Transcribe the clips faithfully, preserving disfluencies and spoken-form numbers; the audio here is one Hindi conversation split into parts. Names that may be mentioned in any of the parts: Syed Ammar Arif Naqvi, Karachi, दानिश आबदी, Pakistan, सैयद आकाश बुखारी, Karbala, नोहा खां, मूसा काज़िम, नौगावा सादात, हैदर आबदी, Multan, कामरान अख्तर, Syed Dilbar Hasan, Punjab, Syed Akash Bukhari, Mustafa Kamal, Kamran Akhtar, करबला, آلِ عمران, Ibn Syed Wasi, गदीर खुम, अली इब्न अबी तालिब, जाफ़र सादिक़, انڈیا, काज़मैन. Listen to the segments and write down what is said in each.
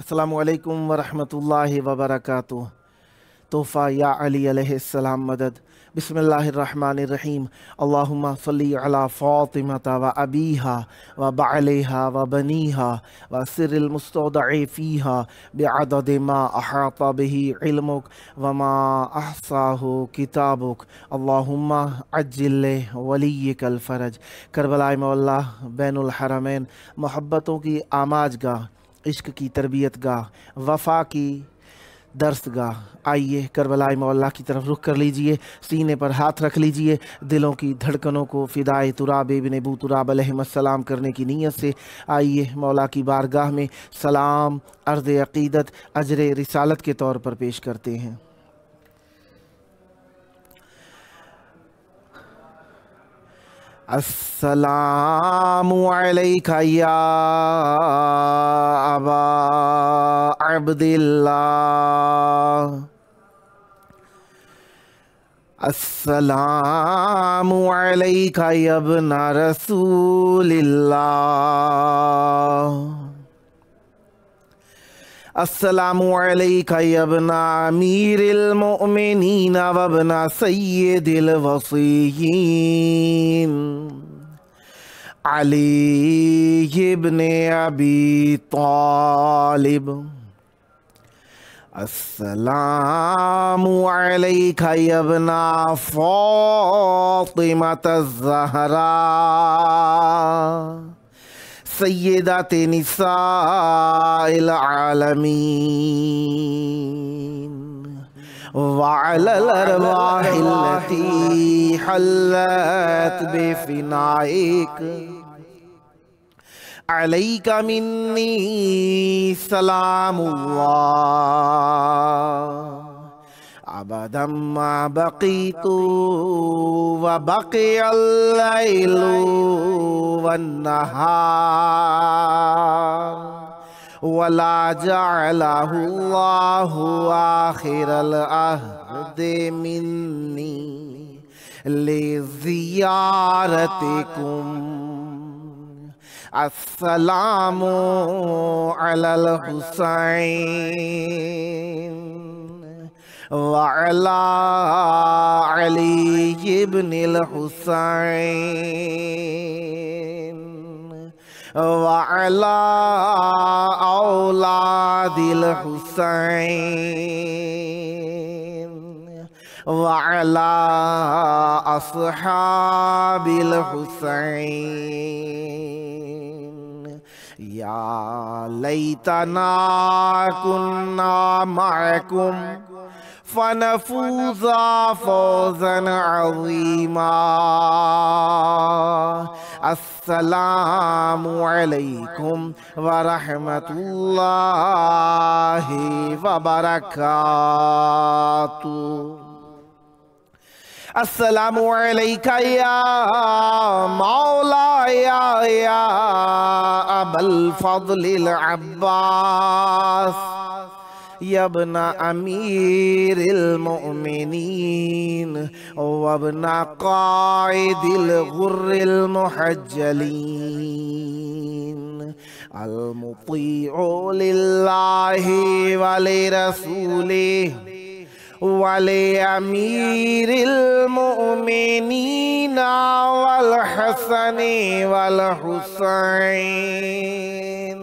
अस्सलामुअलैकुम वरहमतुल्लाहि वबरकातुह। तोहफ़ा या अली अलैहिस्सलाम मदद। बिस्मिल्लाहिर्रहमानिर्रहीम। अल्लाहुम्मा सल्ली अला फ़ातिमा व अबीहा व बालिहा व बनीहा व सिर्रिल मुस्तौदअ फ़ीहा बिअददि मा अहाता बिही इल्मुक व मा अहसाहु किताबुक। अल्लाहुम्मा अज्जिल वलियकल फ़रज। करबला मौला बैनुल हरमैन मोहब्बतों की आमाजगाह, इश्क की तरबियत गाह, वफ़ा की दर्स गाह। आइए करबला मौला की तरफ रुख कर लीजिए, सीने पर हाथ रख लीजिए, दिलों की धड़कनों को फ़िदाए तुराब इब्न अबू तुराब अलैहिस्सलाम करने की नीयत से आइए मौला की बारगाह में सलाम अर्ज़ अक़ीदत अजर रिसालत के तौर पर पेश करते हैं। अस्सलामु अलैका या अबा अब्दिल्लाह। अस्सलामु अलैका या इब्ना रसूलिल्लाह। अस्सलामु अलैका या इब्ना अमीरिल मुमिनीन व इब्ना सय्यदिल वसीय्यीन अली इब्न अबी तालिब। अस्सलामु अलैका या इब्ना फातिमत ज़हरा सय्यदते निसाइल आलमीन वअलल अरवाहिल्लती हल्लत बिफनाइक अलैका मिन्नी सलामुल्लाह अबदम मा बक़ीतु व बक़ियल लैलु वन नहार वला जअलहुल्लाहु आखिरल अहदे मिन्नी लिज़ियारतिकुम। अस्सलामु अलल हुसैन वअला अली इब्निल हुसैन वअला औलादिल हुसैन वअला अस्हाबिल हुसैन। या लैतना कुन्ना मअकुम فنفوز فوزا عظيما। السلام عليكم ورحمة الله وبركاته। अस्सलामु अलैका या मौलाया या अबल फज़लिल अब्बास या इब्ना अमीरिल मुमिनीन व इब्ना क़ाइदिल गुर्रिल मुहज्जलीन अल मुतीउ लिल्लाहि व लिरसूलिहि वाले अमीरिल मुमिनीना वल हसने वल हुसैन।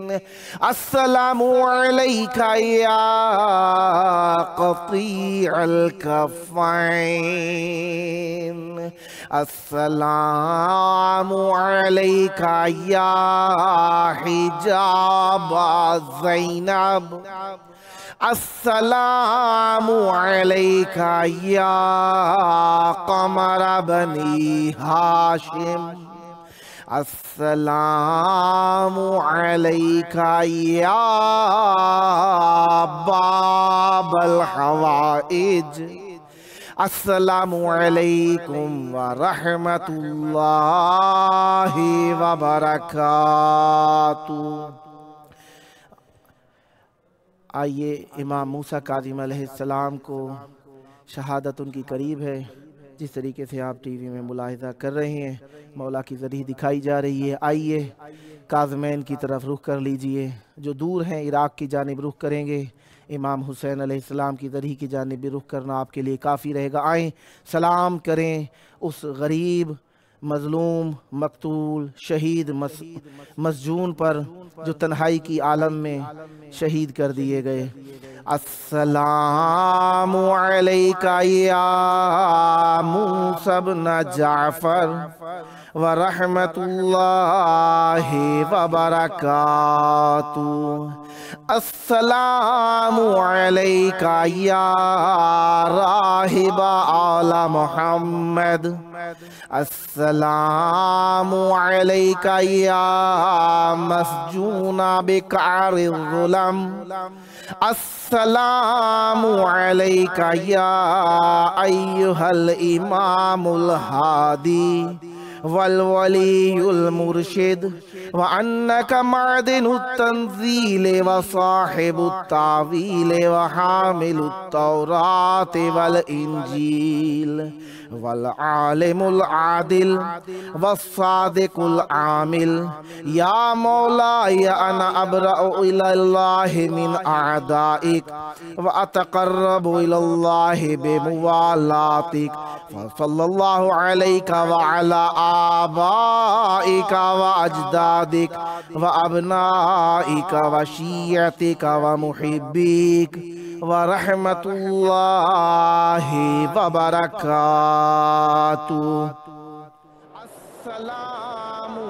अस्सलामु अलैका या क़तीअल कफ़ैन। अस्सलामु अलैका या हिजाब ज़ैनब। अस्सलामु अलैका या क़मर बनी हाशिम। अस्सलामु अलैका या बाबल हवाइज। अस्सलामु अलैकुम व रहमतुल्लाहि व बरकातुहू। आइए इमाम मूसा काज़िम अलैहिस्सलाम को, शहादत उनकी करीब है। जिस तरीके से आप टीवी में मुलाहिज़ा कर रहे हैं, मौला की ज़रिए दिखाई जा रही है। आइए काज़मैन की तरफ रुख कर लीजिए। जो दूर हैं इराक़ की जानिब रुख करेंगे, इमाम हुसैन अलैहिस्सलाम की तरीक़ की जानिब रुख करना आपके लिए काफ़ी रहेगा। आएँ सलाम करें उस गरीब, मज़लूम, मकतूल, शहीद, मसजून पर जो तन्हाई की आलम में शहीद कर दिए गए। अस्सलामु अलैका या मूसा बिन जाफर व रहमतुल्लाहि व बरकातुहू। अस्सलामु अलैका या राहिब आला मुहम्मद। अस्सलामु अलैका या मस्जूना बिकअरि ज़ुलम। अस्सलामु अलैका या अय्युहल इमामुल हादी वल वलीयुल मुर्शिद व अन्नक मअदिनुत तंज़ील व साहिबुत तावील व हामिलुत तौरात वल इंजील वल आलिमुल आदिल वस्सादिकुल आमिल। या मौला या अना अब्रअ इलल्लाहि मिन आदाइक व अतक़र्रबु इलल्लाहि बिमुवालातिक। सल्लल्लाहु अलैका व अला आबाइका व अजदादिक व अबनाइका व शियतिका व मुहिब्बिक व रहमतुल्लाहि व बरकातुहू। अस्सलामु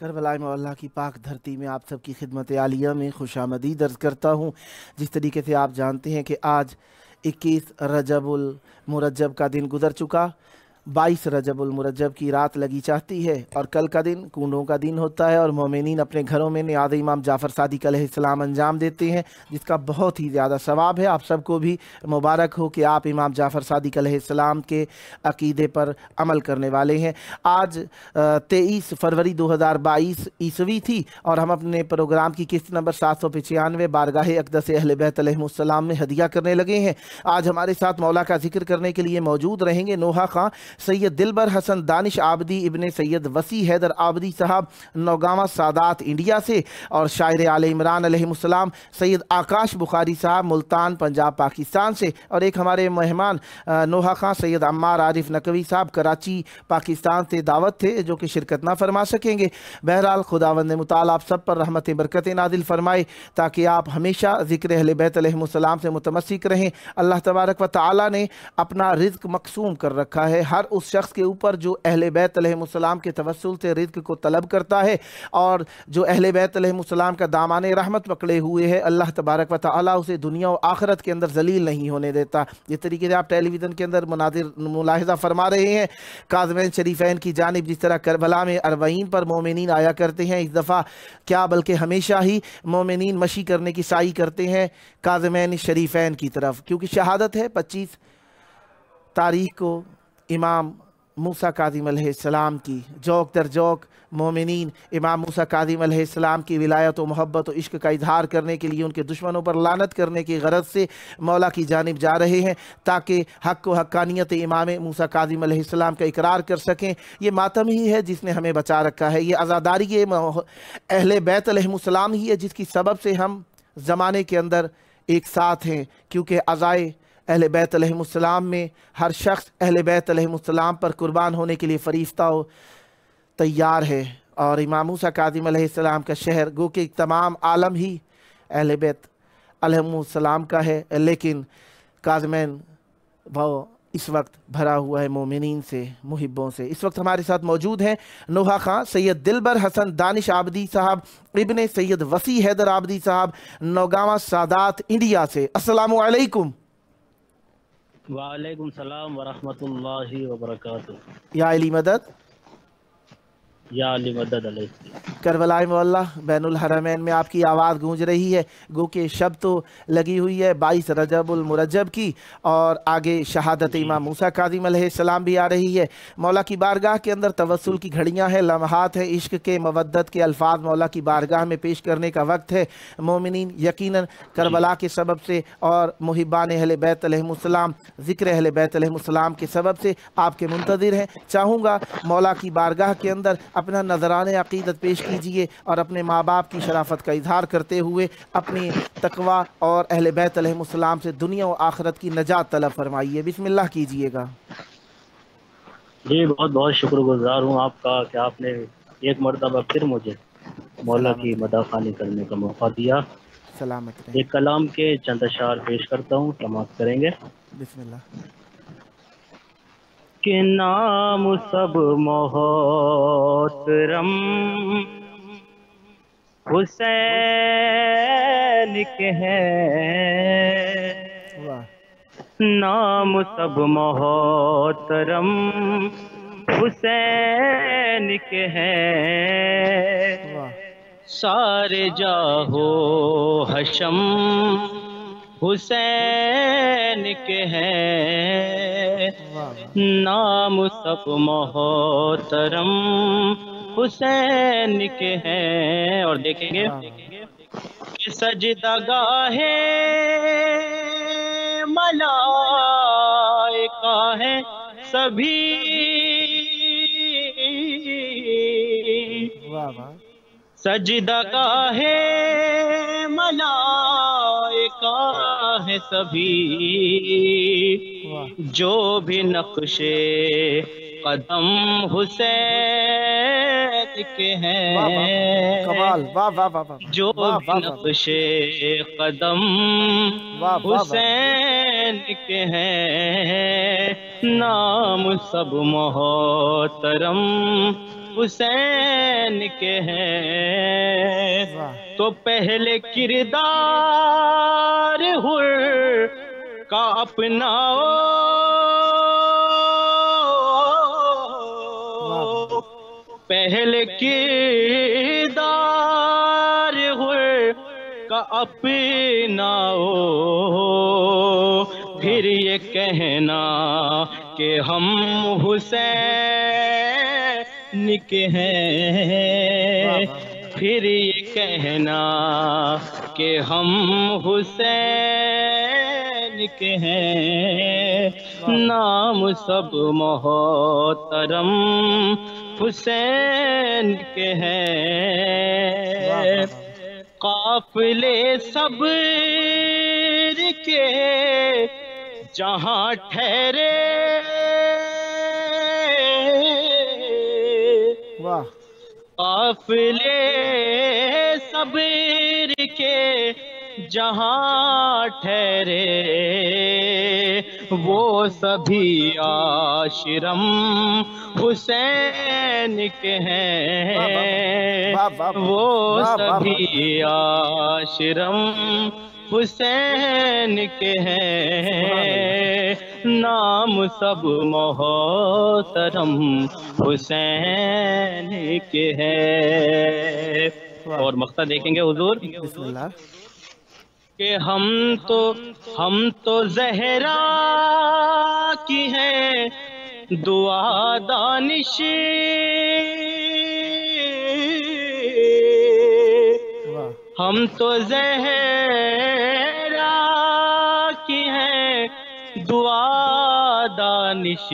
करबला मौला की पाक धरती में आप सबकी खिदमत आलिया में खुशामदीद अर्ज़ करता हूँ। जिस तरीके से आप जानते हैं कि आज इक्कीस रजबुल मुरज्जब का दिन गुजर चुका, बाईस रजबुल मुरज्जब की रात लगी चाहती है और कल का दिन कूडों का दिन होता है और मोमिनीन अपने घरों में नियाज़ इमाम जाफ़र सादिक़ अलैहिस्सलाम अंजाम देते हैं, जिसका बहुत ही ज़्यादा सवाब है। आप सबको भी मुबारक हो कि आप इमाम जाफ़र सादिक़ अलैहिस्सलाम के अक़ीदे पर अमल करने वाले हैं। आज तेईस फरवरी दो हज़ार बाईस ईस्वी थी और हम अपने प्रोग्राम की किस्त नंबर सात सौ पचानवे बारगाह अक़दस अहले बैत अलैहिमुस्सलाम में हदिया करने लगे हैं। आज हमारे साथ मौला का जिक्र करने के लिए मौजूद रहेंगे नोहा खां, सैयद दिलबर हसन, दानिश आबदी, इब्न सैयद वसी, हैदर आबदी साहब नौगावा सादात इंडिया से, और शायर आले इमरान अलैहिस्सलाम सैयद आकाश बुखारी साहब मुल्तान पंजाब पाकिस्तान से, और एक हमारे मेहमान नोहा खां सैयद अम्मार आरिफ नकवी साहब कराची पाकिस्तान से दावत थे जो कि शिरकत ना फरमा सकेंगे। बहरहाल खुदावंद मुताल आप सब पर रहमत बरकत नाजिल फरमाए ताकि आप हमेशा ज़िक्र अहले बैत अलैहिस्सलाम से मुतमस्सिक रहें। अल्लाह तबारक व तआला ने अपना रिज्क मकसूम कर रखा है हर उस शख्स के ऊपर जो अहले बैत अलैहिस्सलाम के तवस्सुल से रिज्क को तलब करता है और जो अहले बैत अलैहिस्सलाम का दामाने रहमत पकड़े हुए है। अल्लाह तबारक व तआला उसे दुनिया और आखिरत के अंदर जलील नहीं होने देता। जिस तरीके से आप टेलीविज़न के अंदर मुनादिर मुलाहिजा फरमा रहे हैं, काज़मैन शरीफैन की जानिब जिस तरह करबला में अरबईन पर मोमिनीन आया करते हैं, इस दफ़ा क्या बल्कि हमेशा ही मोमिनीन मशी करने की साई करते हैं काज़मैन शरीफैन की तरफ, क्योंकि शहादत है पच्चीस तारीख को इमाम मूसा काज़िम अलैहिस्सलाम की। जौक दर जौक मोमिनीन इमाम मूसा काज़िम अलैहिस्सलाम की विलायत व मोहब्बत और इश्क का इजहार करने के लिए उनके दुश्मनों पर लानत करने की गरज से मौला की जानिब जा रहे हैं ताकि हक़ व हक़ानियत इमाम मूसा काज़िम अलैहिस्सलाम का इकरार कर सकें। ये मातम ही है जिसने हमें बचा रखा है, ये आज़ादारी ये अहले बैत अलैहिस्सलाम ही है जिसकी सबब से हम ज़माने के अंदर एक साथ हैं, क्योंकि अज़ाए अहले बैत अलैहिस्सलाम में हर शख्स अहले बैत अलैहिस्सलाम पर कुर्बान होने के लिए फरिश्ता हो तैयार है। और इमाम मूसा काज़िम अलैहिस्सलाम का शहर गो के तमाम आलम ही अहले बैत अलैहिस्सलाम का है, लेकिन काज़मैन वो इस वक्त भरा हुआ है मोमिनीन से, मुहिब्बों से। इस वक्त हमारे साथ मौजूद हैं नोहा खान, सैयद दिलबर हसन, दानिश आबदी साहब, इब्न सैयद वसी, हैदर आबदी साहब, नौगावा सादात इंडिया से। अस्सलामु अलैकुम। वालेकुम सलाम व रहमतुल्लाहि व बरकातहू। या अली मदद, या अली मदद अलैहि। करबलाए मौला बैनुल हरमैन में आपकी आवाज़ गूंज रही है, गो के शब तो लगी हुई है बाईस रजबुल मुरज्जब की, और आगे शहादत इमाम मूसा काज़िम अलैहिस्सलाम भी आ रही है। मौला की बारगाह के अंदर तवस्सुल की घड़ियाँ हैं, लम्हात हैं, इश्क के मवद्दत के अल्फाज मौला की बारगाह में पेश करने का वक्त है। मोमिनीन यकीनन करबला के सबब से और मुहिब्बान अहले बैत अलैहिमुस्सलाम, ज़िक्र अहले बैत अलैहिमुस्सलाम के सबब से आपके मुंतज़िर हैं। चाहूँगा मौला की बारगाह के अंदर अपना नजराने अक़ीदत पेश कीजिए और अपने माँ बाप की शराफत का इजहार करते हुए अपने तकवा और अहले बैत अलैहिमुस्सलाम से दुनिया और आखिरत की नजात तलब फरमाइए। बिस्मिल्लाह कीजिएगा। जी बहुत बहुत शुक्रगुजार हूँ आपका कि आपने एक मरतबा फिर मुझे मौला की मदाखानी करने का मौका दिया। सलामत। एक कलाम के चंद अशार पेश करता हूँ, समाप्त करेंगे। बिस्मिल्लाह। के नाम सब मोहतरम हुसैन के हैं, नाम सब मोहतरम हुसैन के हैं, सारे जाहो हशम हुसैन के हैं, नाम सब मोहतरम हुसैन के हैं। और देखेंगे कि सजदागाहे मलाइका है सभी, सजदागाहे मलाइका है सभी, जो भी नक्शे कदम हुसैन के हैं, कमाल, वाह वाह वाह, जो भी नक्शे कदम हुसैन के हैं, नाम सब मोहतरम हुसैन के हैं। तो पहले किरदार हुर का अपनाओ, पहले किरदार हुर का अपनाओ, फिर ये कहना कि हम हुसैन निके हैं, फिर ये कहना कि हम हुसैन के हैं, नाम सब मोहतरम हुसैन के हैं। काफिले सब्र के जहाँ ठहरे, काफिले सब्र के जहाँ ठहरे, वो सभी आश्रम हुसैन के हैं, वो सभी आश्रम हुसैन के हैं, नाम सब मोहतरम हुसैन के है। और मक्ता देखेंगे हुजूर कि हम तो हम तो जहरा की है दुआ दानिश, हम तो जहरा की है दुआ दानिश,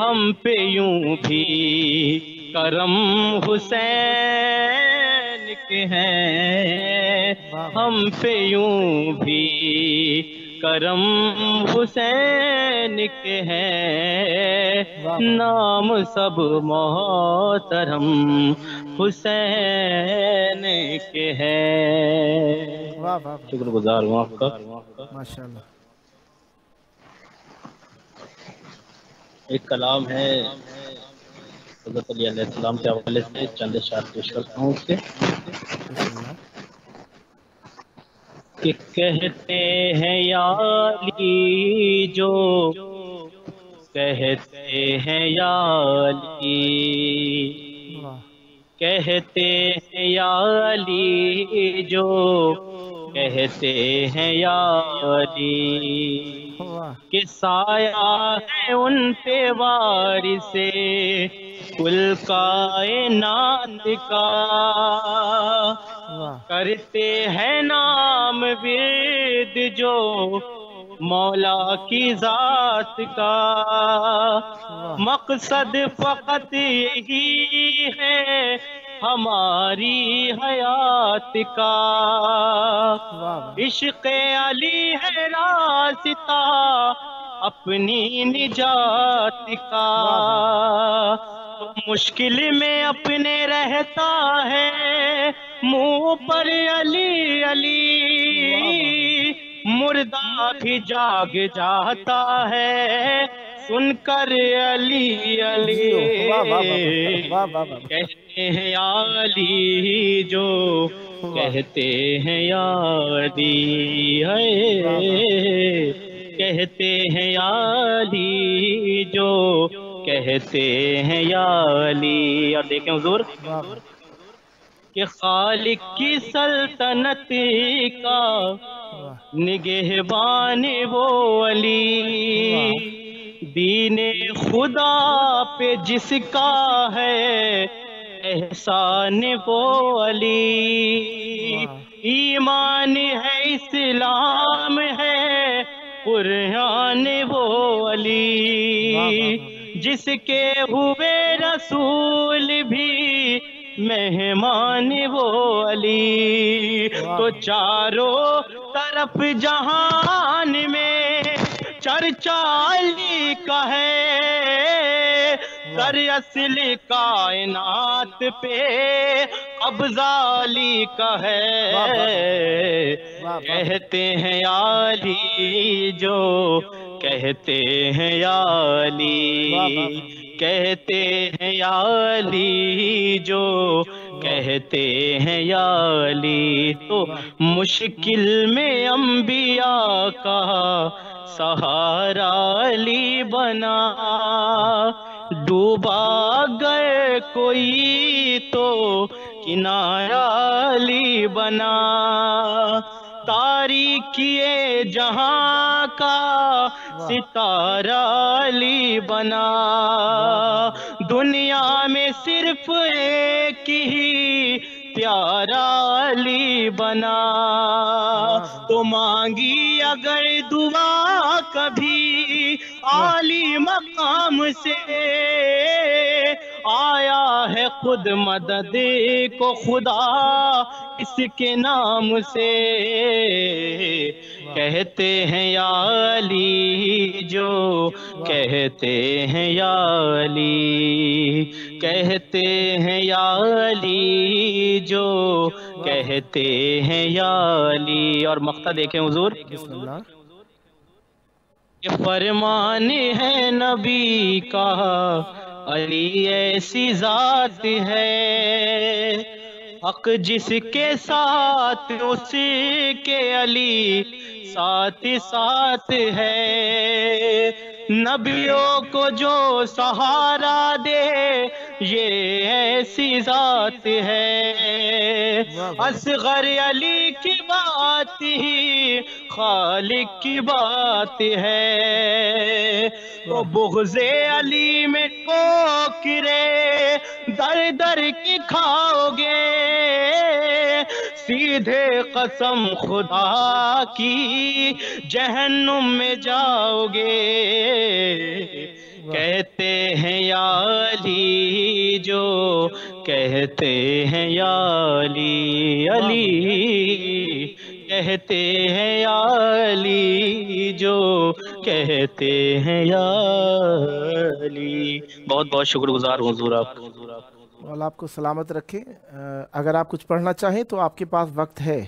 हम पे यूं भी करम हुसैन के हैं, हम पे यूं भी करम हुसैन के हैं, नाम सब मोहतरम हुसैन के हैं। वाह वाह, शुक्रगुजार हूँ आपका, माशाल्लाह। एक कलाम है हज़रत अली अलैहिस्सलाम के हवाले से, चंद शायर पेश करता हूँ उसके कि कहते हैं या अली जो कहते हैं या अली कहते हैं या अली जो कहते हैं या अली के साया है उन पे वारिसे कुल कायनात का करते हैं नाम विद जो मौला की जात का मकसद फकत यही है हमारी हयात का इश्क़ अली है रास्ता अपनी निजात का तो मुश्किल में अपने रहता है मुँह पर अली अली मुर्दा भी जाग जाता है सुनकर अली अली कहते हैं या अली जो कहते हैं या अली है कहते हैं या अली जो कहते हैं या अली। और देखें हुजूर कि खालिक की सल्तनत का निगहबान वो अली दीने खुदा पे जिसका है एहसान वो अली ईमान है इस्लाम है कुरान वो अली जिसके हुए रसूल भी मेहमान वो अली तो चारों तरफ जहान में चर्चा अली का है सर असली कायनात पे कब्जा अली का है कहते हैं या अली जो कहते हैं या अली कहते हैं या अली जो कहते हैं या अली तो मुश्किल में अंबिया का सहारा अली बना डूबा गए कोई तो किनारा अली बना तारीकिए जहां का सितारा अली बना दुनिया में सिर्फ एक ही प्यारा अली बना तो मांगी अगर दुआ कभी आली मकाम से आया है खुद मदद को खुदा इसके नाम से कहते हैं या अली जो कहते हैं या अली कहते हैं या अली जो कहते हैं या अली। और मक्ता देखें हुजूर ये फरमान है नबी का अली ऐसी जात है हक जिसके साथ उसके अली साथ साथ है नबियों को जो सहारा दे ये ऐसी जात है असगर अली की बात ही खालिक की बात है तो बुग़्ज़े अली में ठोकरे दर दर की खाओगे सीधे कसम खुदा की जहन्नुम में जाओगे कहते हैं या अली जो कहते हैं या अली अली कहते हैं या अली जो कहते हैं या अली। बहुत बहुत शुक्रगुजार हूँ हुजूर आप और आपको सलामत रखें। अगर आप कुछ पढ़ना चाहें तो आपके पास वक्त है।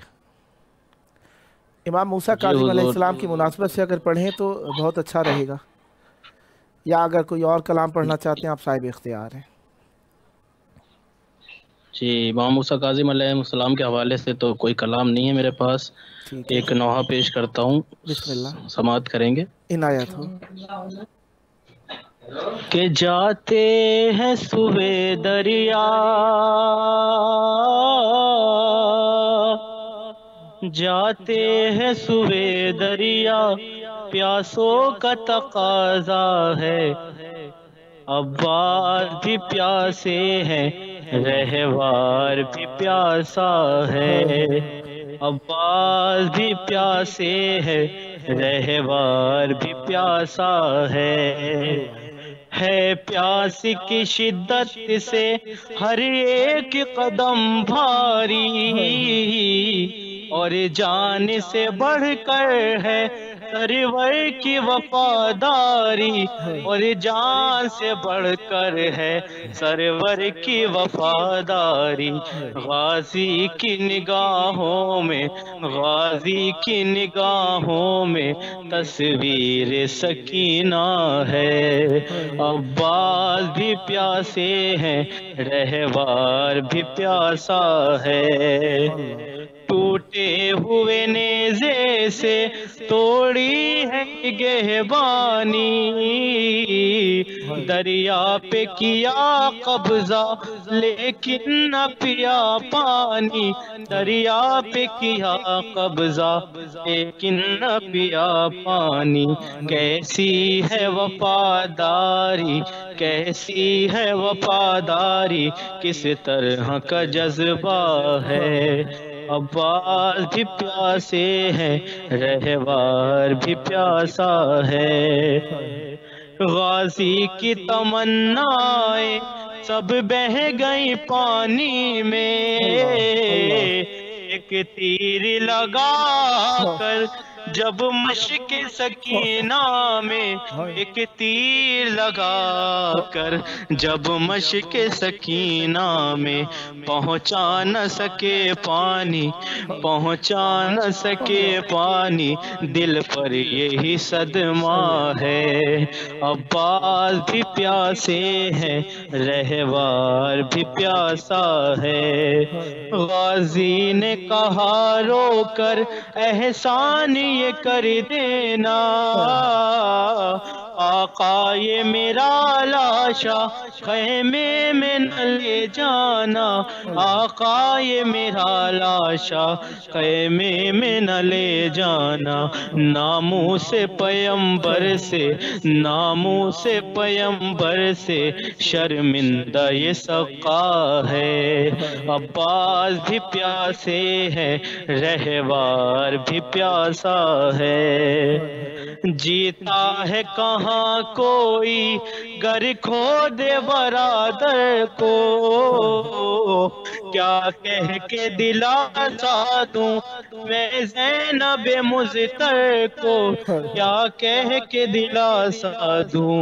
इमाम मूसा काज़िम अलैहिस्सलाम की मुनासबत से अगर पढ़ें तो बहुत अच्छा रहेगा। या अगर कोई और कलाम पढ़ना चाहते हैं आप साहिब इख्तियार हैं। जी, इमाम मूसा काज़िम अलैहिस्सलाम के हवाले से तो कोई कलाम नहीं है मेरे पास, एक नौहा पेश करता हूँ, समाअत करेंगे। इनायत हो। के जाते हैं सुबे दरिया जाते हैं सुबे दरिया प्यासों का तकाजा है अब्बास भी प्यासे हैं रहवार भी प्यासा है अब्बास भी प्यासे हैं रहवार भी प्यासा है है प्यास की शिद्दत से हर एक कदम भारी और जान से बढ़कर है सरवर की वफादारी और जान से बढ़कर है सरवर की वफादारी गाजी की निगाहों में गाजी की निगाहों में तस्वीर सकीना है अब्बास भी प्यासे हैं रहवार भी प्यासा है टूटे हुए नेज़े से तोड़ी है निगहबानी दरिया पे किया कब्जा लेकिन न पिया पानी दरिया पे किया कब्जा लेकिन न पिया पानी कैसी है वफादारी कैसी है वफादारी किस तरह का जज्बा है अब्बास भी प्यासे हैं रहवार भी प्यासा है गाजी की तमन्नाएं सब बह गई पानी में एक तीर लगा कर जब मश्क सकीना में एक तीर लगा कर जब मश्क सकीना में पहुँचा न सके पानी पहुँचा न सके पानी दिल पर यही सदमा है अब्बास भी प्यासे हैं रहवार भी प्यासा है गाजी ने कहा रो कर एहसानी ये कर देना आका ये मेरा लाशा खैमे में न ले जाना आका ये मेरा लाशा खैमे में न ले जाना नामों से पैगंबर से नामों से पैगंबर से शर्मिंदा ये सका है अब्बास भी प्यासे हैं रहवार भी प्यासा है जीता है कहाँ हाँ कोई घर खो दे बरादर को क्या कह के दिलासा दूं मैं ज़ैनब मुज़्तर को क्या कह के दिलासा दूं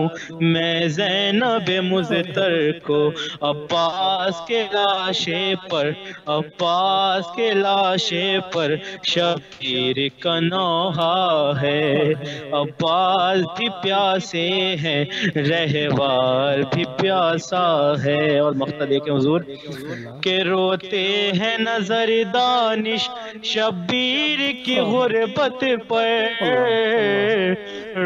मैं ज़ैनब मुज़्तर को अब्बास के लाशे पर अब्बास के लाशे पर शबीर का नौहा है अब्बास भी प्यासे हैं रहवार भी प्यासा है। और मकता देखें हुजूर के रोते हैं नजर दानिश शब्बीर की गुरबत पर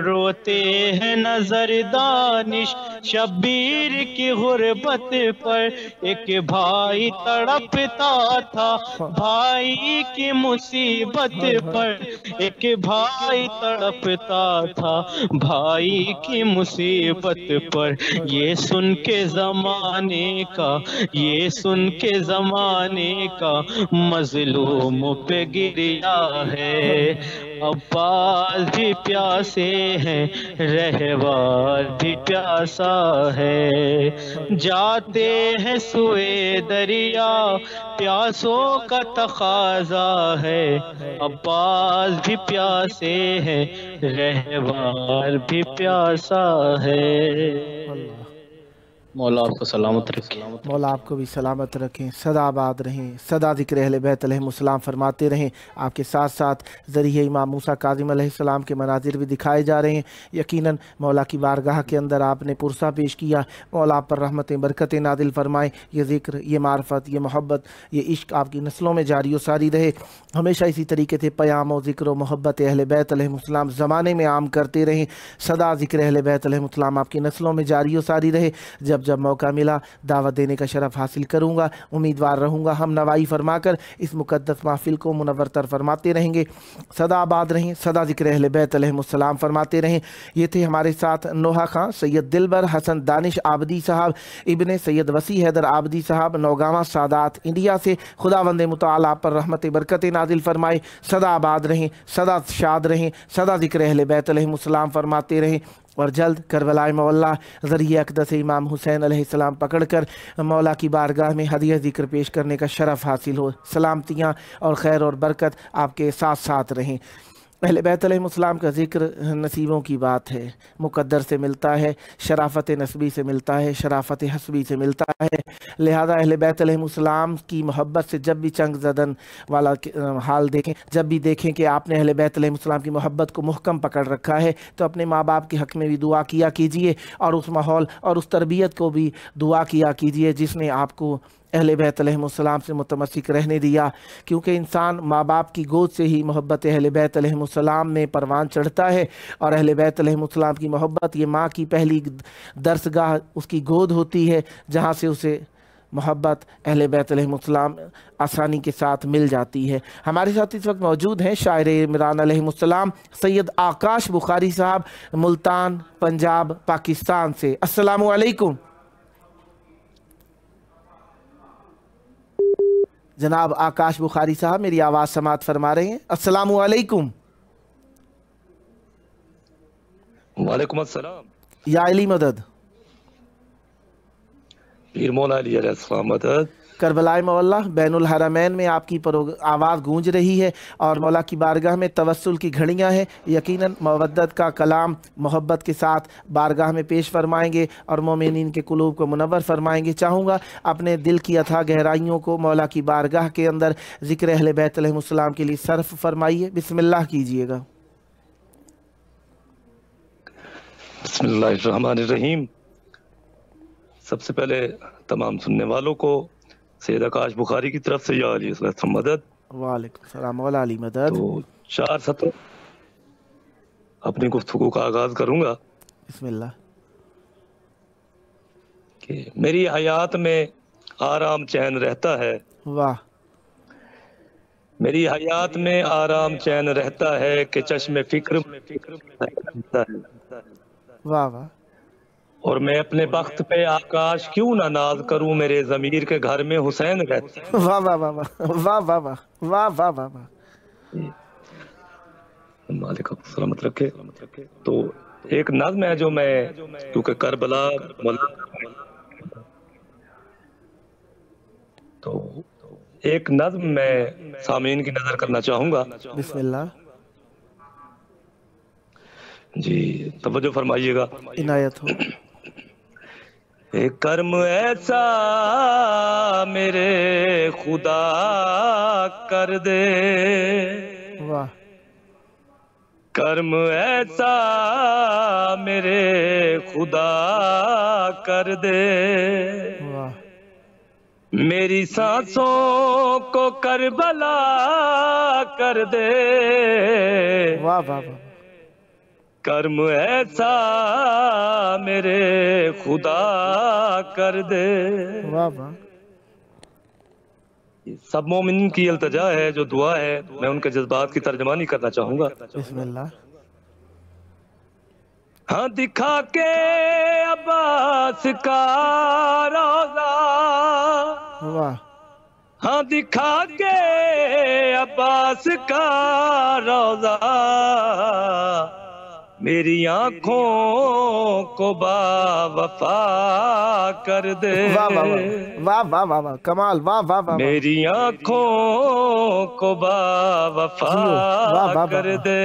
रोते हैं नजर दानिश शब्बीर की गुरबत पर एक भाई तड़पता था भाई की मुसीबत पर एक भाई तड़पता था भाई की मुसीबत पर ये सुन के जमाने का ये सुन के जमाने का मजलूम पे गिरा है अब्बास भी प्यासे हैं रहवार भी प्यासा है जाते हैं सुए दरिया प्यासों का तकाजा है अब्बास भी प्यासे हैं रहवार भी प्यासा है। मौला आपको सलामत रखें, मौला आपको भी सलामत रखें, सदा आबाद रहें, सदा ज़िक्र अहले बैत अलैहिमुस्सलाम फरमाते रहें। आपके साथ साथ ज़रिए इमाम मूसा काज़िम अलैहिस्सलाम के मनाजिर भी दिखाए जा रहे हैं। यकीनन मौला की बारगाह के अंदर आपने पुरसा पेश किया, मौला आप पर रहमतें बरकतें नादिल फरमाएँ। ये ज़िक्र, ये मार्फत, ये मोहब्बत, ये इश्क आपकी नस्लों में जारी व सारी रहे। हमेशा इसी तरीके से प्याम और ज़िक्र मोहब्बत अहले बैत अलैहिमुस्सलाम ज़माने में आम करते रहें। सदा ज़िक्र अहले बैत अलैहिमुस्सलाम आपकी नस्लों में जारी व सारी रहे। जब जब मौका मिला दावत देने का शरफ हासिल करूँगा, उम्मीदवार रहूँगा। हम नवाई फरमाकर इस मुकद्दस महफिल को मुनव्वरतर फरमाते रहेंगे। सदा आबाद रहें, सदा ज़िक्र अहले बैत अलैहिमुस्सलाम फरमाते रहें। ये थे हमारे साथ नोहा खां, सैयद दिलबर हसन, दानिश आबदी साहब, इब्न सैयद वसी हैदर आबदी साहब, नौगामा सादात इंडिया से। खुदावंद मुताल आप पर रहमत बरकत नाजिल फरमाए। सदा आबाद रहें, सदा शाद रहें, सदा ज़िक्र अहले बैत अलैहिमुस्सलाम फरमाते रहें। और जल्द करबलाए मौला ज़रिए अक़दस इमाम हुसैन अलैहिस्सलाम पकड़ कर मौला की बारगाह में हदीया ज़िक्र पेश करने का शरफ़ हासिल हो। सलामतियाँ और खैर और बरकत आपके साथ साथ रहें। अहले बैत अलैहिस्सलाम का ज़िक्र नसीबों की बात है, मुक़द्दर से मिलता है, शराफ़त नस्बी से मिलता है, शराफ़त हस्बी से मिलता है। लिहाजा अहले बैत अलैहिस्सलाम की मोहब्बत से जब भी चंग ज़दन वाला हाल देखें, जब भी देखें कि आपने अहले बैत अलैहिस्सलाम की मोहब्बत को मुहकम पकड़ रखा है, तो अपने माँ बाप के हक़ में भी दुआ किया कीजिए और उस माहौल और उस तरबियत को भी दुआ किया कीजिए जिसने आपको अहले बैत अलैहिमुस्सलाम से मुतमस्सिक रहने दिया। क्योंकि इंसान माँ बाप की गोद से ही मोहब्बत अहले बैत अलैहिमुस्सलाम में परवान चढ़ता है। और अहले बैत अलैहिमुस्सलाम की मोहब्बत ये माँ की पहली दरसगाह उसकी गोद होती है, जहाँ से उसे मोहब्बत अहले बैत अलैहिमुस्सलाम आसानी के साथ मिल जाती है। हमारे साथ इस वक्त मौजूद हैं शायर इमरान अलैहिमुस्सलाम सैयद आकाश बुखारी साहब, मुल्तान पंजाब पाकिस्तान से। अस्सलामु अलैकुम जनाब आकाश बुखारी साहब, मेरी आवाज़ समात फरमा रहे हैं। अस्सलामु अलैकुम। वालेकुम अस्सलाम। या अली मदद, पीर मौला अली अलैहिस्सलाम मदद। करबलाए मौला बैनुल हरमैन में आपकी आवाज़ गूंज रही है और मौला की बारगाह में तवस्सुल की घड़ियाँ हैं। यकीनन मवद्दत का कलाम मोहब्बत के साथ बारगाह में पेश फरमाएंगे और मोमिनीन के कुलूब को मुनव्वर फरमाएंगे। चाहूँगा अपने दिल की अथाह गहराइयों को मौला की बारगाह के अंदर ज़िक्र अहले बैत अलैहिमुस्सलाम के लिए सर्फ फरमाइए। बिस्मिल्लाह कीजिएगा। बिस्मिल्लाहिर रहमानिर रहीम। सबसे पहले तमाम सुनने वालों को सैयद आकाश बुखारी की तरफ से या अली अस्सलाम मदद। वालेकुम सलाम मौला अली मदद। तो चार सत्र अपनी गुफ्तगू का आगाज करूंगा। बिस्मिल्लाह। कि मेरी हयात में आराम चैन रहता है, वाह, मेरी हयात में आराम चैन रहता है कि चश्मे फिक्र में फिक्र रहता है, वाह वाह। और मैं अपने बख्त पे आकाश क्यों ना नाज करूं, मेरे जमीर के घर में हुसैन रहते हैं। वाह वाह वाह वाह वाह वाह वाह वाह वाह। मालिक आपको सलामत रखे। तो एक नज़्म है जो मैं, क्योंकि करबला तो एक नज़्म मैं सामीन की नजर करना चाहूंगा। बिस्मिल्लाह जी, तवज्जो फरमाइएगा, इनायत हो। एक कर्म ऐसा मेरे खुदा कर दे, वाह, कर्म ऐसा मेरे खुदा कर दे, वाह, मेरी सांसों को करबला कर दे, वाह वाह वाह। कर्म ऐसा मेरे खुदा कर दे, वाह वाह। सब मोमिन की अल्तजा है जो दुआ है, मैं उनके जज्बात की तर्जमानी करना चाहूंगा। बिस्मिल्लाह। हाँ दिखा के अब्बास का रोजा, वाह, हाँ दिखा के अब्बास का रोजा, मेरी आंखों को बावफा कर दे। वाह वाह वाह वाह वाह कमाल वाह वाह वाह। मेरी आंखों को बावफा कर दे,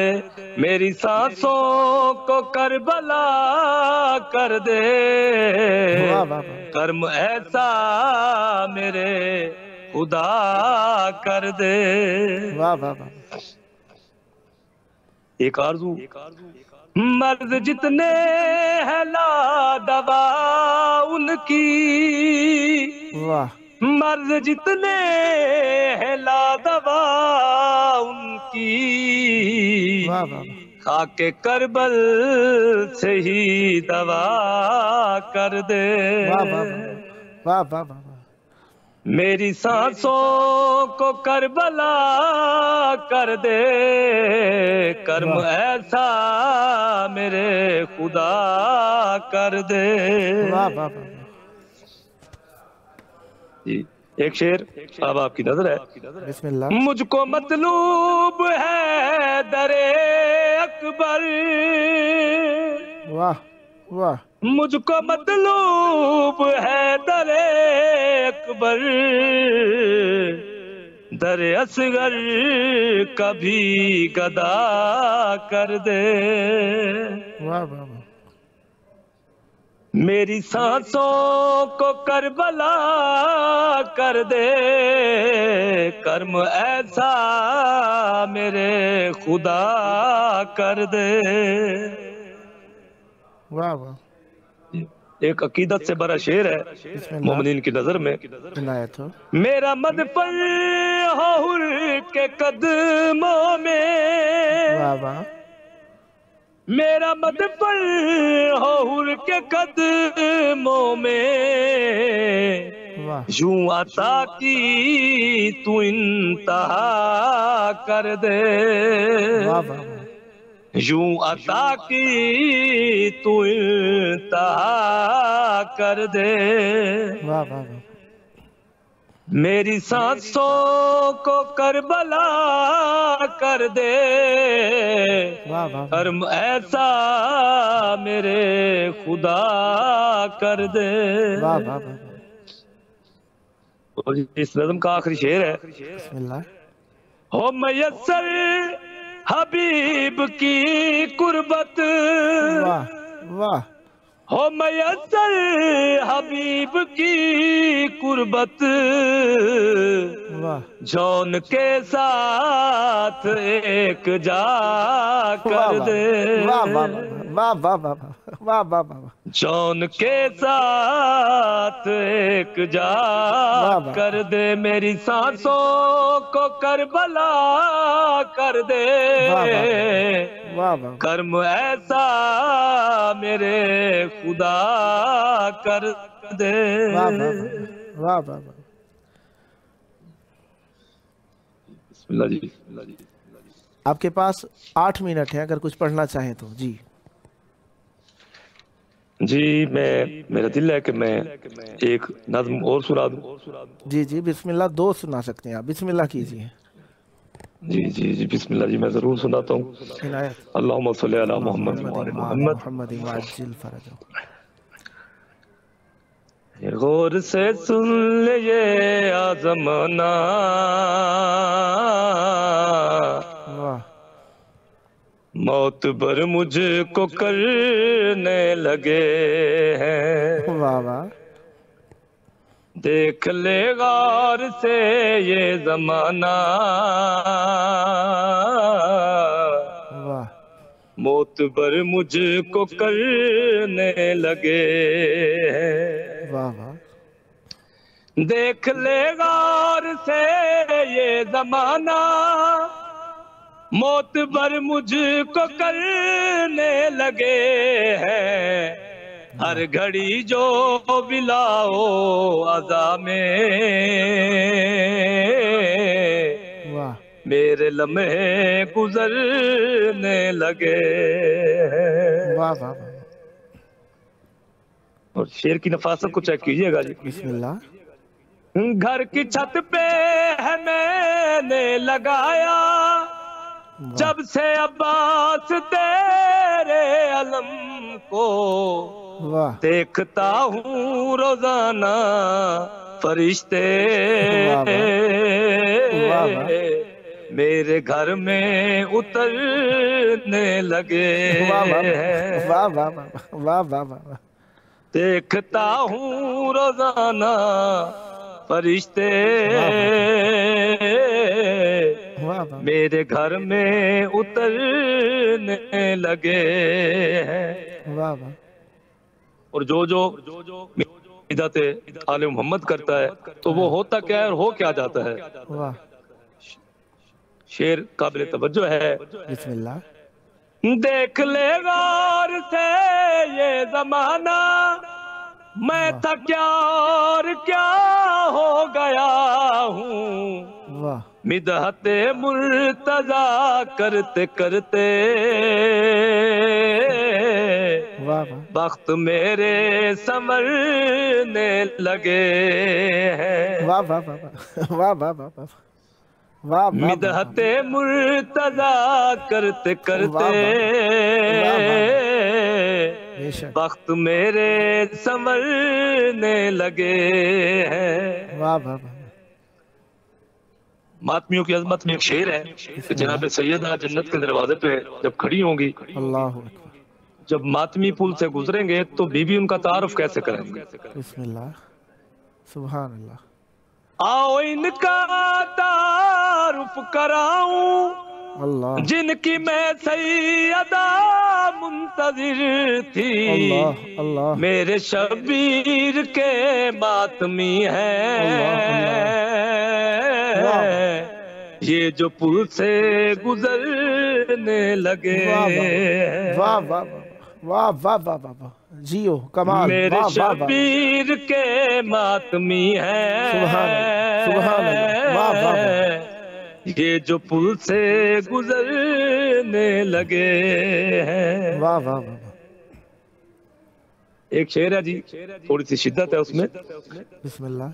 मेरी सांसों को करबला कर दे। कर्म ऐसा मेरे खुदा कर दे। वाह वाह वाह। एक आरज़ू, मर्द जितने है ला दवा उनकी, मर्द जितने है ला दवा उनकी, खाके करबल से ही दवा कर दे। वाह वाह वाह। मेरी सांसों को करबला कर दे, कर्म ऐसा मेरे खुदा कर दे। वाह वाह। एक शेर अब आपकी नजर है। बिस्मिल्लाह। मुझको मतलूब है दरे अकबर। वाह वाह। मुझको मतलूब है दरे अकबर, दरे असगर कभी गदा कर दे। वाह वाह। मेरी सांसों को करबला कर दे, कर्म ऐसा मेरे खुदा कर दे। वाह वाह। एक अकीदत से बड़ा शेर है मोमिनीन की नजर में। मेरा मदफन हो हुर के कदमों में, मेरा मदफन हो हुर के कदमों में, यूं आता की तू इंतहा कर दे। यूं अता की तू इंतहा कर दे। वाह वाह। मेरी सांसों को करबला कर दे, कर्म ऐसा मेरे खुदा कर दे। वाह वाह। और इस नज़्म का आखिरी शेर है। बिस्मिल्लाह। हो मयसर हबीब की कुर्बत। वाह वाह। हो मयसर हबीब की कुर्बत, जौन के साथ एक जा कर दे। वाह वाह वाह वाह वाह वाह। जौन के साथ एक जा कर दे, मेरी सांसों को करबला कर दे। कर्म ऐसा मेरे खुदा कर दे। वाह वाह वाह। बिस्मिल्लाह जी। आपके पास आठ मिनट है अगर कुछ पढ़ना चाहें तो। जी जी मैं, मेरा दिल है कि मैं एक नज़्म और सुना दूं। जी जी बिस्मिल्लाह। दो सुना सकते हैं आप, बिस्मिल्लाह कीजिए। जी जी जी बिस्मिल्लाह जी मैं जरूर सुनाता हूँ। अल्लाहुम्मा सल्ली अला मुहम्मद व आले मुहम्मद। गौर से सुन ले ये आज़माना, मौत भर मुझको करने लगे हैं। वाह वाह। देख ले गौर से ये जमाना, मौत भर मुझको करने लगे हैं। वाह वाह। देख ले गौर से ये जमाना, मौत भर मुझको करने लगे हैं। हर घड़ी जो बिलाओ अज़ा में, मेरे लम्हे गुजरने लगे। वाह वाह। और शेर की नफासत को चेक कीजिएगा जी। बिस्मिल्लाह। घर की छत पे है मैंने लगाया, जब से अब्बास तेरे अलम को देखता हूँ रोजाना फरिश्ते मेरे घर में उतरने लगे। वाह वाह वाह वाह वाह। देखता हूँ रोजाना फरिश्ते मेरे घर में उतरने लगे हैं। वाह वाह। और जो जो इदाते आले मोहम्मद करता है तो वो होता क्या है और हो क्या जाता है। वाह। शेर काबिल तवज्जो है। बिस्मिल्लाह। देख ले गौर से ये जमाना मैं था क्या और क्या हो गया हूँ मिदहते मुर्तजा करते करते वक्त मेरे संवरने लगे हैं। वाह वाह वाह वाह वाह वाह। मिदहते मुर्तजा करते करते वक्त मेरे संवरने लगे हैं। वाह वाह वाह। मातमियों की अजमत में एक शेर है कि जनाब सैयदा जन्नत के दरवाजे पे जब खड़ी होंगी, अल्लाह जब मातमी पुल से गुजरेंगे तो बीबी उनका तारुफ कैसे करेंगे। सुभान अल्लाह। आओ इनका तारुफ कराऊं जिनकी मैं सैयदा मुंतजिर थी। अल्लाह अल्लाह। मेरे शबीर के मातमी है ये जो पुल से गुजरने लगे। वाह वाह वाह वाह वाह वाह। जियो कमाल। मेरे शबीर के मातमी है सुभान अल्लाह ये जो पुल से गुजरने लगे हैं। वाह वाह वाह। एक शेर है जी, थोड़ी सी शिद्दत है उसमें। बिस्मिल्लाह।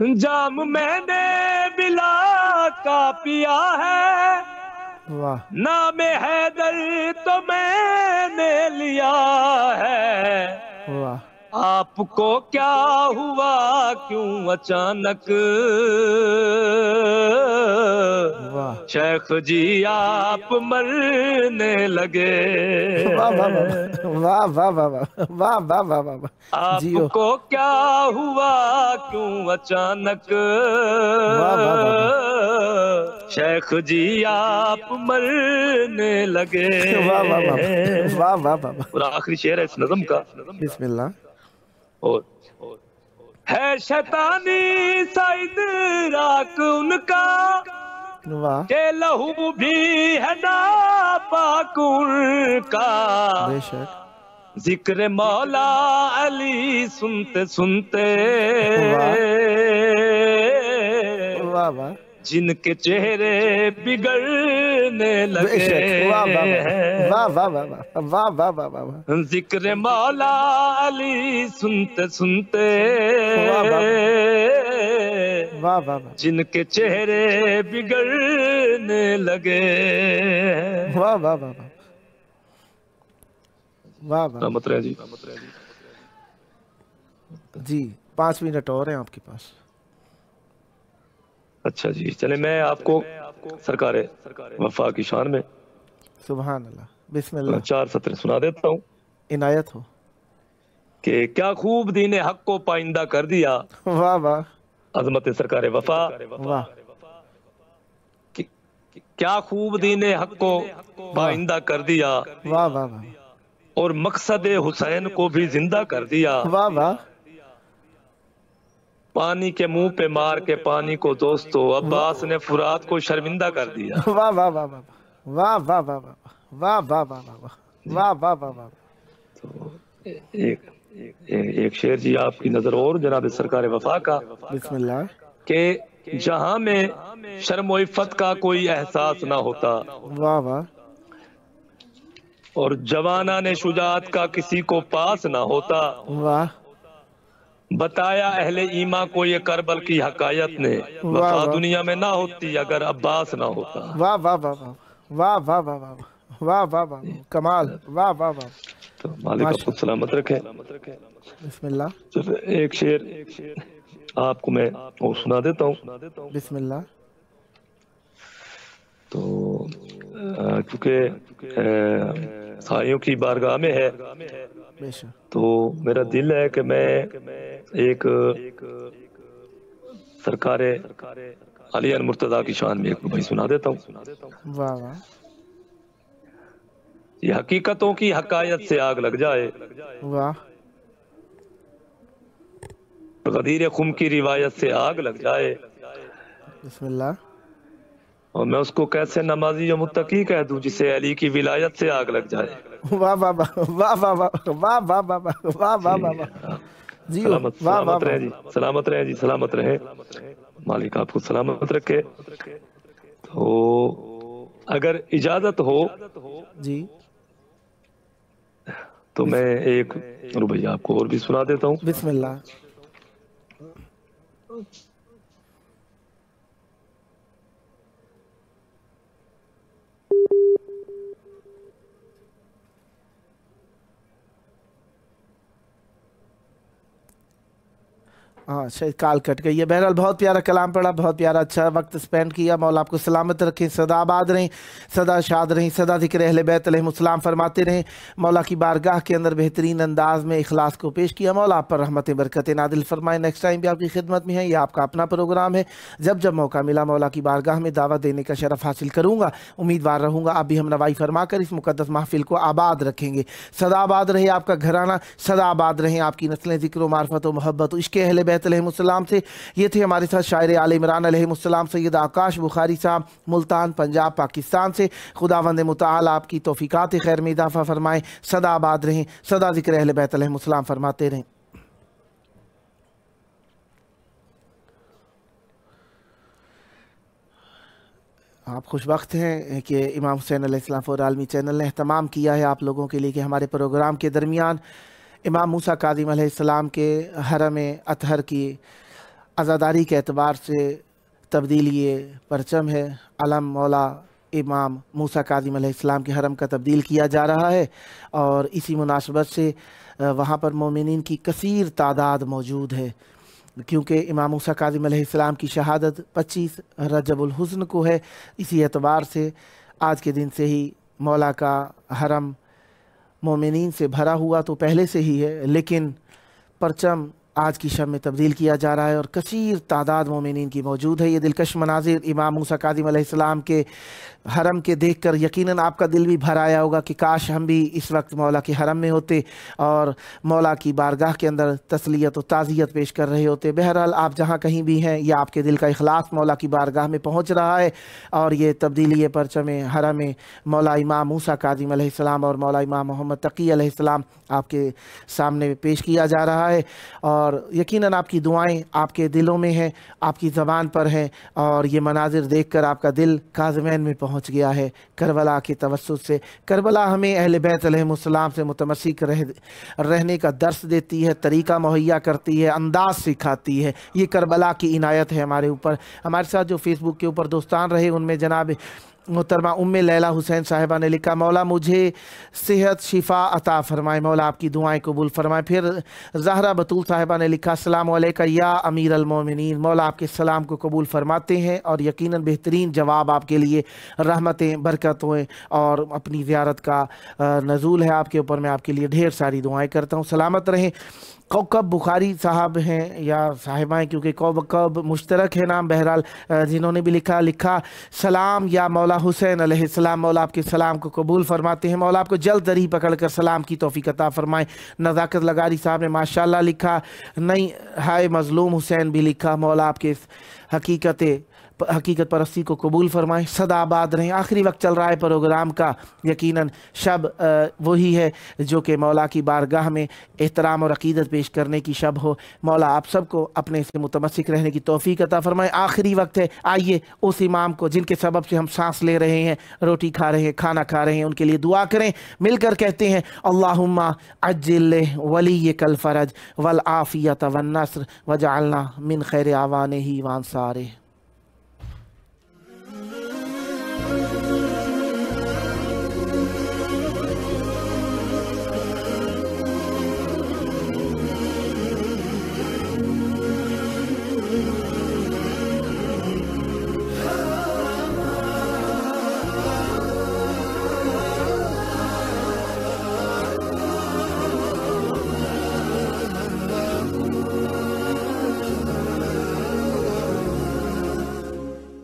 जाम मैंने बिला का पिया है नाम हैदर तो मैंने लिया है आपको क्या हुआ क्यों अचानक शेख जी आप मरने लगे। वाह वाह वाह वाह वाह वाह। आपको क्या हुआ क्यों अचानक शेख जी आप मरने लगे। वाह वाह वाह वाह वाह। और आखिरी शेर है इस नज़म का। बिस्मिल्लाह। और, और, और है शैतानी सा इदराक उनका के लहू भी है नापाक उनका जिक्र मौला अली सुनते सुनते जिनके चेहरे बिगड़ने लगे। वाह वाह वाह वाह वाह वाह वाह वाह। जिक्र मौला अली सुनते सुनते वाह वाह जिनके चेहरे बिगड़ने लगे। वाह वाह वाह वाह वाह। मतरे जी जी पाँच मिनट और हैं आपके पास। अच्छा जी चले मैं आपको सरकारे वफा की शान में सुभान अल्लाह बिस्मिल्लाह चार सत्र सुना देता हूँ। इनायत हो कि क्या खूब दीने हक को पाइंदा कर दिया। वाह वाह। अजमत सरकारे वफा। वाह। क्या खूब दीने हक को पाइंदा कर दिया। वाह वाह। और मकसद हुसैन को भी जिंदा कर दिया। वाह वाह। पानी के मुंह पे मार के पानी को दोस्तों अब्बास ने फुरात को शर्मिंदा कर दिया। वाह वाह वाह वाह वाह वाह वाह वाह वाह वाह वाह वाह। तो एक एक शेर जी आपकी नजर और जनाब सरकार वफा का। बिस्मिल्लाह। के जहां में शर्म व इफ़्फ़त का कोई एहसास ना होता। वाह वाह। और जवाना ने शुजात का किसी को पास ना होता। वाह। बताया अहले ईमा को ये करबल की हकायत ने, वफा दुनिया में ना होती अगर अब्बास ना होता। वाह वाह वाह वाह वाह वाह वाह वाह वाह वाह कमाल, वाह वाह वाह। तो मालिक आपको सलामत रखे। बिस्मिल्लाह एक शेर आपको मैं सुना देता हूँ। बिस्मिल्लाह। तो चूँकि साइयों की बारगाह में है तो मेरा दिल है कि मैं एक सरकारे अली मुर्तजा की शान में एक भाई सुना देता हूँ। वाह वाह। ये हकीकतों की हकायत से आग लग जाए, वाह। गदीर खुम की रिवायत से आग लग जाए। बिस्मिल्लाह। और मैं उसको कैसे नमाजी या मुत्तकी कह दूं जिसे अली की विलायत से आग लग जाए। वाह वाह वाह वाह वाह वाह वाह वाह वाह वाह वाह जी। सलामत रहे जी, सलामत रहे जी, सलामत रहे। मालिक आपको सलामत रखे। तो अगर इजाजत हो जी तो मैं एक रुबैया आपको और भी सुना देता हूँ। बिस्मिल्लाह। हाँ शायद काल कट गई है। बहरहाल बहुत प्यारा कलाम पढ़ा, बहुत प्यारा अच्छा वक्त स्पेंड किया। मौला आपको सलामत रखें, सदा आबाद रहें, सदा शाद रहें, सदा ज़िक्र अहले बैत अलैहिमुस्सलाम फरमाते रहें। मौला की बारगाह के अंदर बेहतरीन अंदाज में इखलास को पेश किया। मौला आप पर रहमतें बरकतें नादिल फरमाएं। नेक्स्ट टाइम भी आपकी खिदमत में है, यह आपका अपना प्रोग्राम है। जब जब मौका मिला मौला की बारगाह में दावा देने का शरफ़ हासिल करूँगा, उम्मीदवार रहूँगा। आप भी हम नवाई फरमा कर इस मुक़द्दस महफिल को आबाद रखेंगे। सदा आबाद रहे आपका घराना, सदा आबाद रहें आपकी नस्लें ज़िक्र मार्फत व मोहब्बत इश्क़ अहले बैत अलैहिमुस्सलाम से। ये थे हमारे साथ शायर आले इमरान अलैहिमुस्सलाम सैयद आकाश बुखारी साहब मुल्तान पंजाब पाकिस्तान से। खुदावंद मुताल आपकी तौफीकात खैर में इजाफा फरमाएँ। सदा आबाद रहें, सदा जिक्र अहले बैत अलैहिमुस्सलाम फरमाते रहें। आप खुशबख्त हैं कि इमाम हुसैन अलैहिस्सलाम और आलमी चैनल ने एहतमाम किया है आप लोगों के लिए कि हमारे प्रोग्राम के दरमियान इमाम मूसा काज़िम अलैहिस्सलाम के हरम अतहर की आज़ादारी के एतबार से तब्दील ये परचम है, अलम मौला इमाम मूसा काज़िम अलैहिस्सलाम के हरम का तब्दील किया जा रहा है। और इसी मुनासबत से वहाँ पर मोमिनीन की कसीर तादाद मौजूद है, क्योंकि इमाम मूसा काज़िम अलैहिस्सलाम की शहादत पच्चीस रजबुल हुस्न को है। इसी एतबार से आज के दिन से ही मौला का हरम मोमिनीन से भरा हुआ तो पहले से ही है, लेकिन परचम आज की शब में तब्दील किया जा रहा है और कसीर तादाद मोमिनीन की मौजूद है। ये दिलकश मनाजिर इमाम मूसा काज़िम अलैहिस्सलाम के हरम के देखकर यकीनन आपका दिल भी भर आया होगा कि काश हम भी इस वक्त मौला के हरम में होते और मौला की बारगाह के अंदर तसलियत और ताज़ियत पेश कर रहे होते। बहरहाल आप जहाँ कहीं भी हैं, यह आपके दिल का इखलास मौला की बारगाह में पहुँच रहा है और ये तब्दीली परचम हरम मौला इमाम मूसा काज़िम अलैहिस्सलाम और मौला इमाम मोहम्मद तकी अलैहिस्सलाम आपके सामने पेश किया जा रहा है। और यकीनन आपकी दुआएं आपके दिलों में हैं, आपकी ज़बान पर हैं और ये मनाजिर देखकर आपका दिल काज़मैन में पहुंच गया है करबला के तवस्सुत से। करबला हमें अहले बैत अलैहिमुस्सलाम से मुतमस्सिक रह, रहने का दर्स देती है, तरीक़ा मुहैया करती है, अंदाज़ सिखाती है। ये करबला की इनायत है हमारे ऊपर। हमारे साथ जो फेसबुक के ऊपर दोस्तान रहे उनमें जनाब मुहतरमा उम्मे लैला हुसैन साहिबा ने लिखा, मौला मुझे सेहत शिफा अता फ़रमाए, मौला आपकी दुआएं कबूल फ़रमाए। फिर जहरा बतूल साहिबा ने लिखा, सलाम अलैका या अमीर अलमोमिनीन, मौला आपके सलाम को कबूल फ़रमाते हैं और यकीनन बेहतरीन जवाब आपके लिए रहमतें बरकतें और अपनी ज़ियारत का नज़ूल है आपके ऊपर। मैं आपके लिए ढेर सारी दुआएँ करता हूँ, सलामत रहें। कौकब बुखारी साहब हैं या साहिबाएँ, क्योंकि कौकब मुश्तरक है नाम। बहरहाल जिन्होंने भी लिखा लिखा सलाम या मौला हुसैन अलैहिस्सलाम, मौला आपके सलाम को कबूल फ़रमाते हैं। मौला आपको जल्द दरी पकड़ कर सलाम की तौफीक अता फ़रमाएँ। नज़ाकत लगारी साहब ने माशाल्लाह लिखा, नहीं हाय मज़लूम हुसैन भी लिखा, मौला आपके हकीकत हकीकत परस्ती को कबूल फरमाएँ, सदाबाद रहें। आखिरी वक्त चल रहा है प्रोग्राम का, यकीनन शब वही है जो कि मौला की बारगाह में एहतराम और अकीदत पेश करने की शब हो। मौला आप सबको अपने से मुतमस्सिक रहने की तौफीक अता फरमाएँ। आखिरी वक्त है, आइए उस इमाम को जिनके सबब से हम सांस ले रहे हैं, रोटी खा रहे हैं, खाना खा रहे हैं, उनके लिए दुआ करें। मिलकर कहते हैं अल्लाहुम्मा अज्जिल वलियकल फरज वल आफियत वन नस्र वजअलना मिन खैर आवानिही व अंसारिही।